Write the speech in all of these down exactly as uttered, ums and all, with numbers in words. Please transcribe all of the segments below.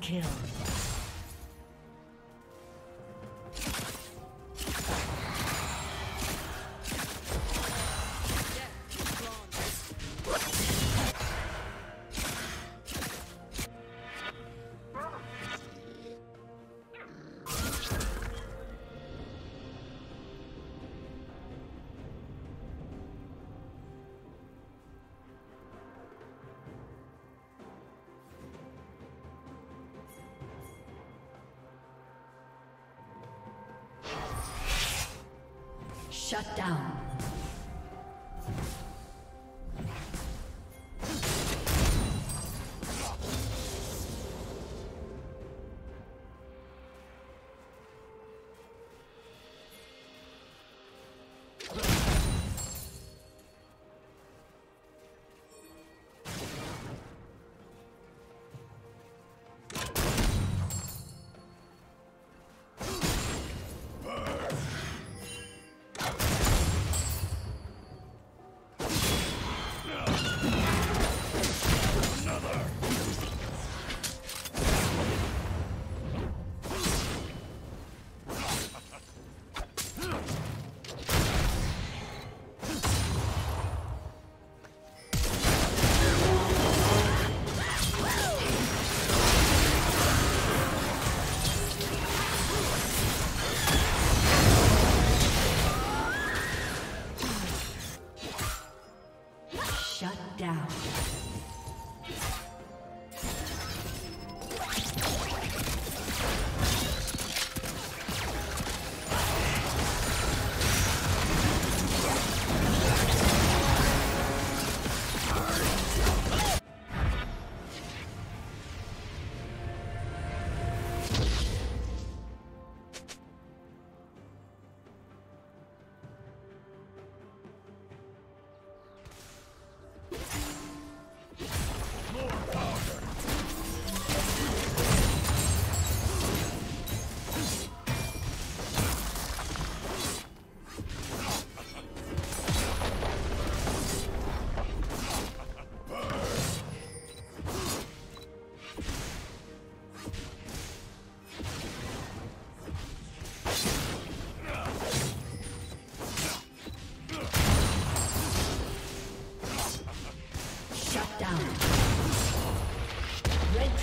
Kill. Shut down.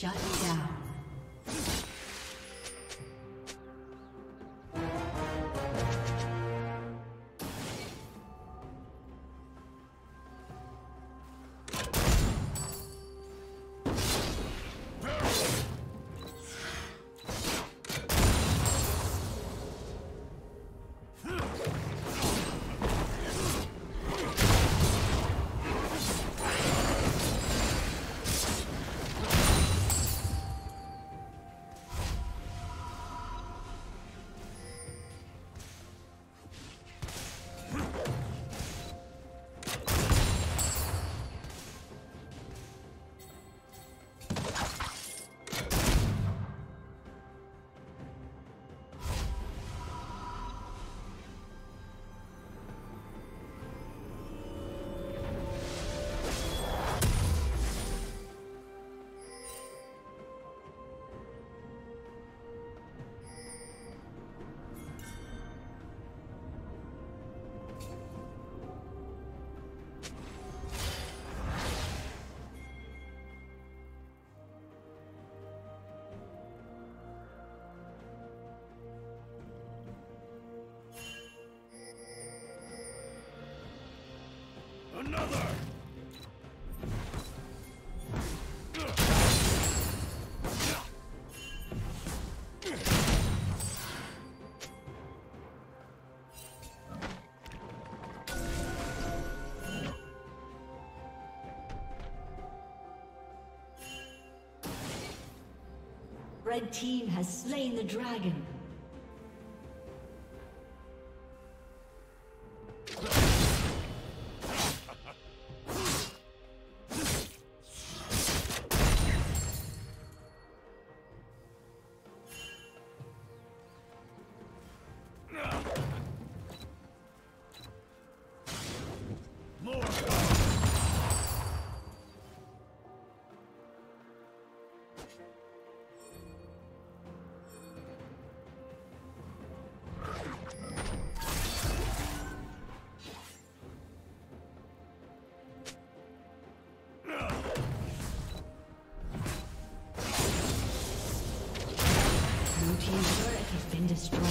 Shut down. Another! Red team has slain the dragon. Destroyed.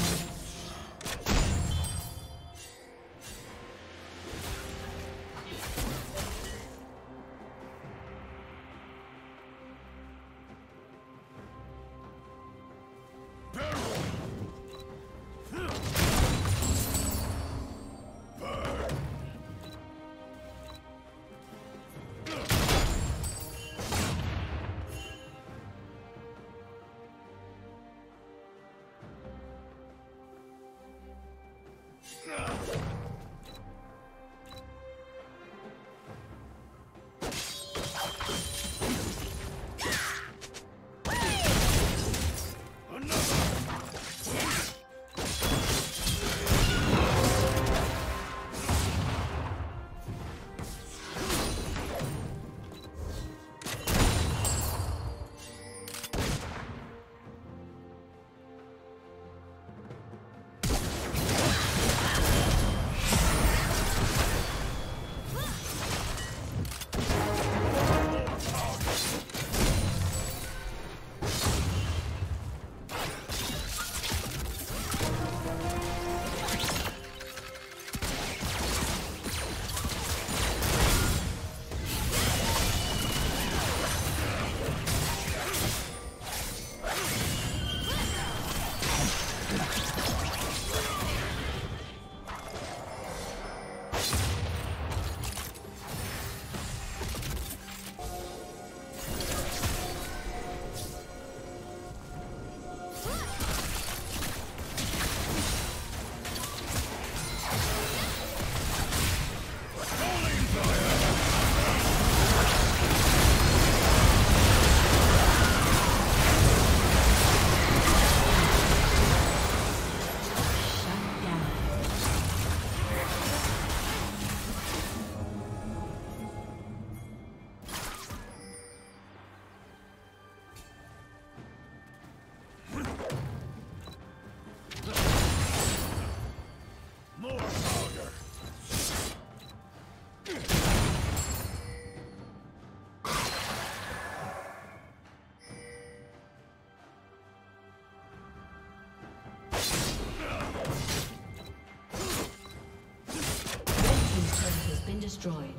destroyed.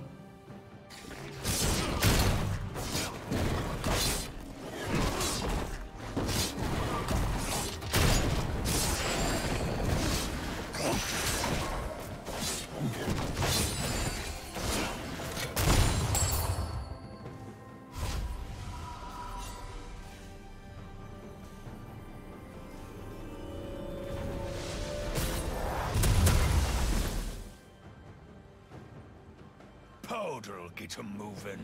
Powder'll get 'em moving.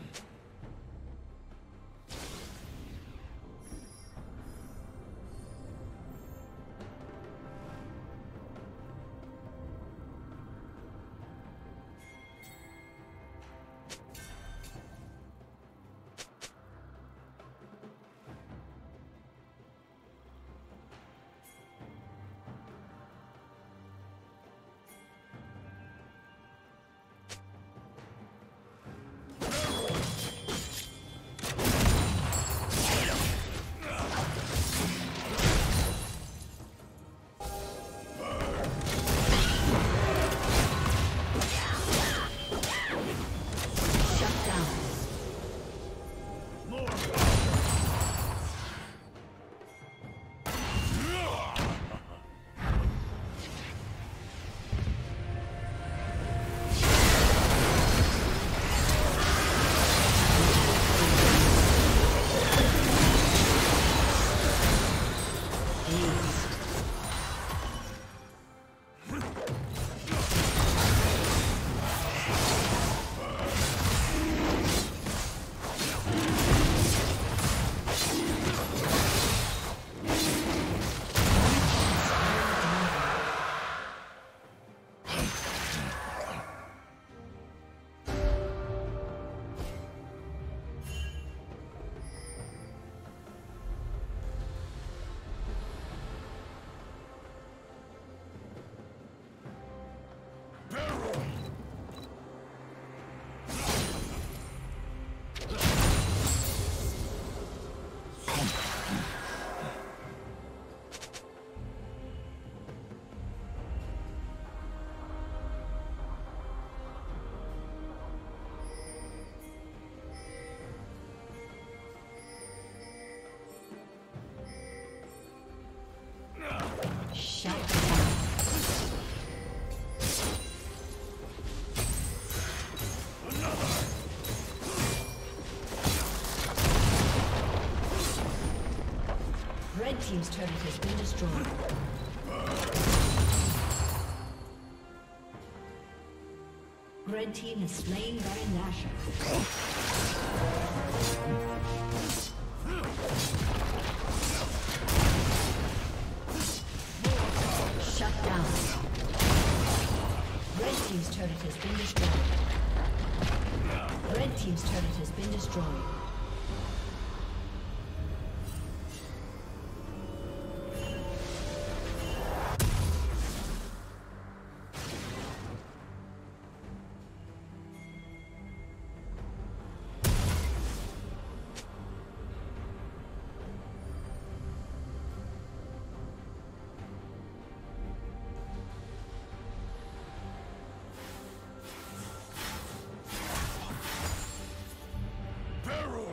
Red team's turret has been destroyed. Red team is slain Baron Nashor. Shut down. Red team's turret has been destroyed. Red team's turret has been destroyed. Peril!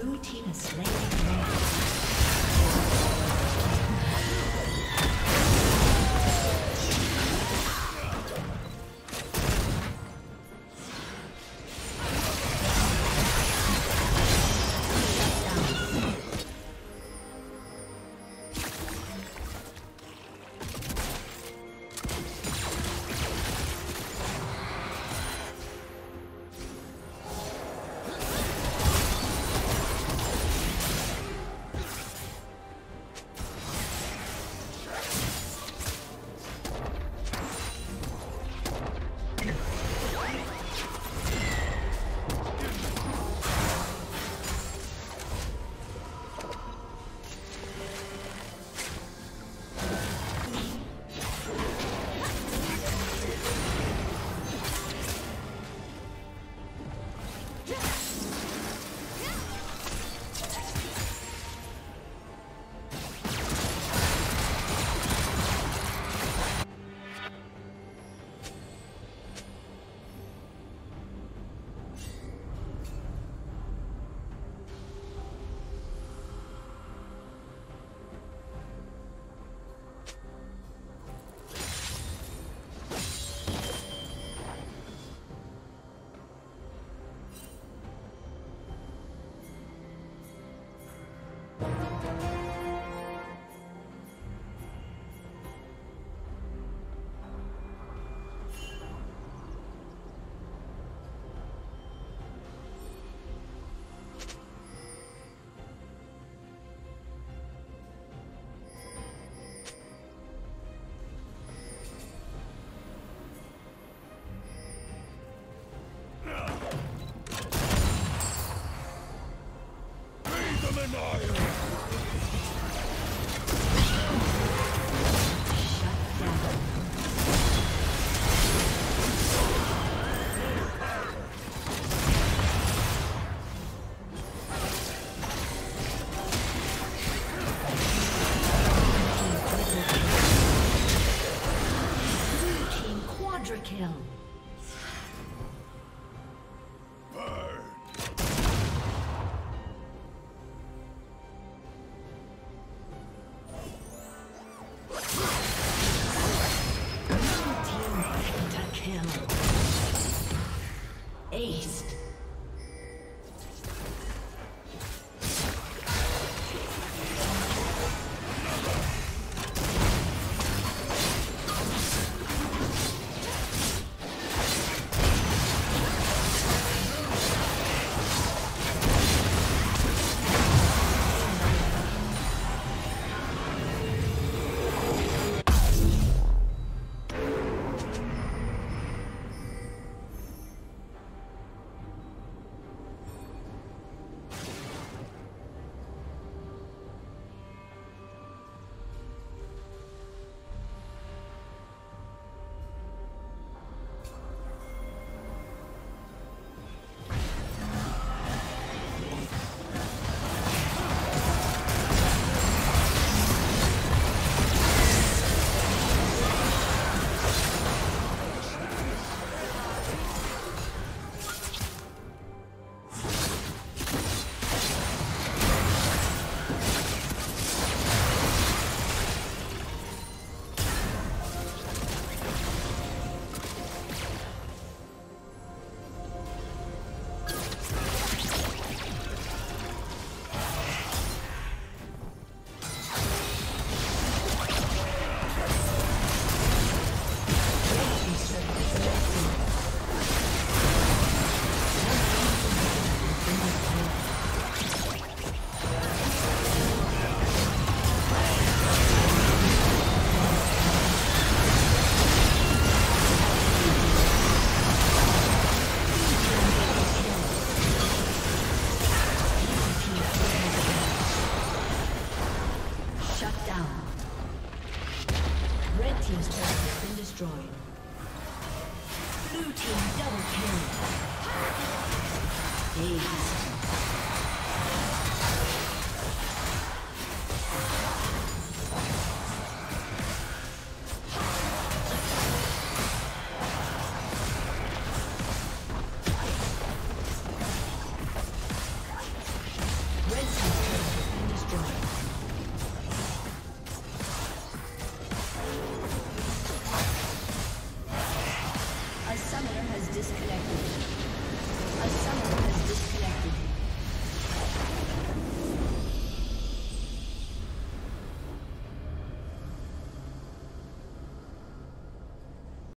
Blue team has slain the Ace.